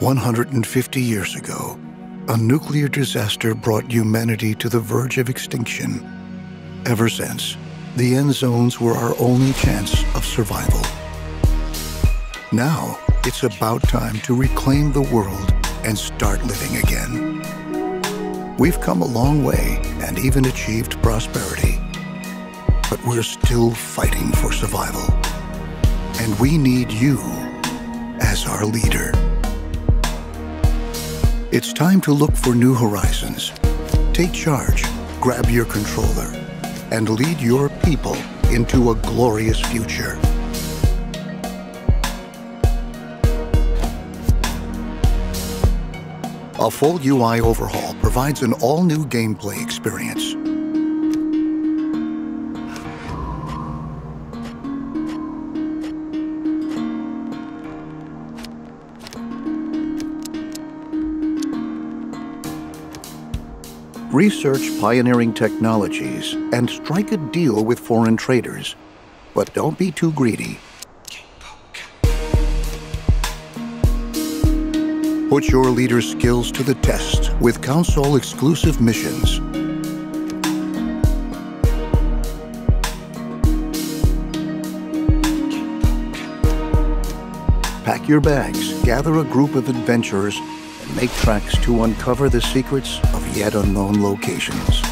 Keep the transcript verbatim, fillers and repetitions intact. one hundred fifty years ago, a nuclear disaster brought humanity to the verge of extinction. Ever since, the end zones were our only chance of survival. Now, it's about time to reclaim the world and start living again. We've come a long way and even achieved prosperity, but we're still fighting for survival. And we need you as our leader. It's time to look for new horizons. Take charge, grab your controller, and lead your people into a glorious future. A full U I overhaul provides an all-new gameplay experience. Research pioneering technologies and strike a deal with foreign traders, but don't be too greedy. Put your leader's skills to the test with console-exclusive missions. Pack your bags, gather a group of adventurers, and make tracks to uncover the secrets of yet unknown locations.